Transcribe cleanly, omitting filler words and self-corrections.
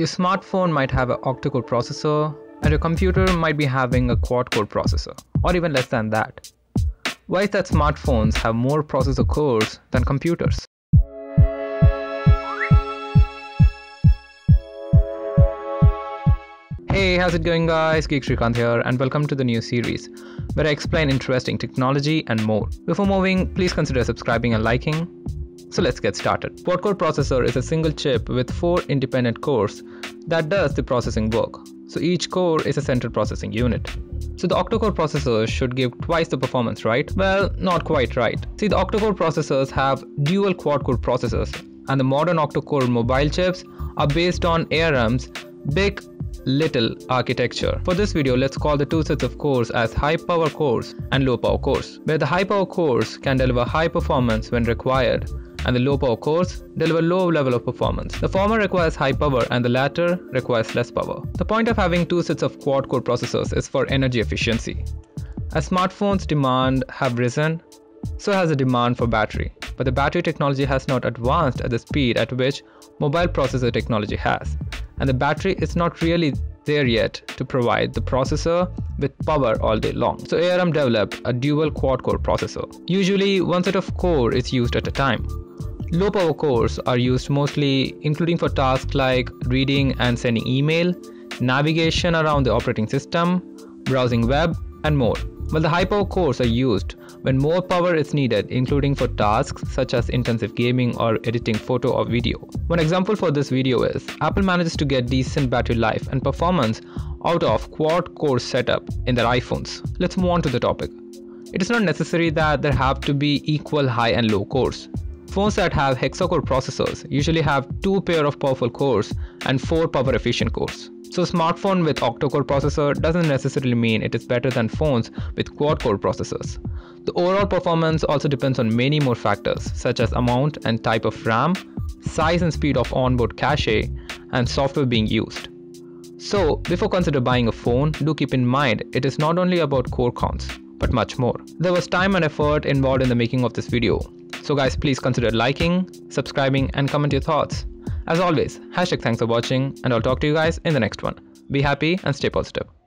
Your smartphone might have an octa-core processor, and your computer might be having a quad-core processor, or even less than that. Why is that smartphones have more processor cores than computers? Hey, how's it going guys? Geek Srikanth here and welcome to the new series where I explain interesting technology and more. Before moving, please consider subscribing and liking. So let's get started. Quad-core processor is a single chip with 4 independent cores that does the processing work. So each core is a central processing unit. So the octa-core processors should give twice the performance, right? Well, not quite right. See, the octa-core processors have dual quad-core processors, and the modern octa-core mobile chips are based on ARM's big little architecture. For this video, let's call the two sets of cores as high power cores and low power cores, where the high power cores can deliver high performance when required, and the low power cores deliver low level of performance. The former requires high power and the latter requires less power. The point of having two sets of quad-core processors is for energy efficiency. As smartphones' demand have risen, so has the demand for battery. But the battery technology has not advanced at the speed at which mobile processor technology has. And the battery is not really there yet to provide the processor with power all day long. So ARM developed a dual quad-core processor. Usually, one set of core is used at a time. Low power cores are used mostly, including for tasks like reading and sending email, navigation around the operating system, browsing web, and more. While the high power cores are used when more power is needed, including for tasks such as intensive gaming or editing photo or video. One example for this video is, Apple manages to get decent battery life and performance out of quad-core setup in their iPhones. Let's move on to the topic. It is not necessary that there have to be equal high and low cores. Phones that have hexa-core processors usually have 2 pair of powerful cores and 4 power-efficient cores. So smartphone with octa-core processor doesn't necessarily mean it is better than phones with quad-core processors. The overall performance also depends on many more factors such as amount and type of RAM, size and speed of onboard cache, and software being used. So before consider buying a phone, do keep in mind it is not only about core counts, but much more. There was time and effort involved in the making of this video. So guys, please consider liking, subscribing, and comment your thoughts. As always, #thanks for watching, and I'll talk to you guys in the next one. Be happy and stay positive.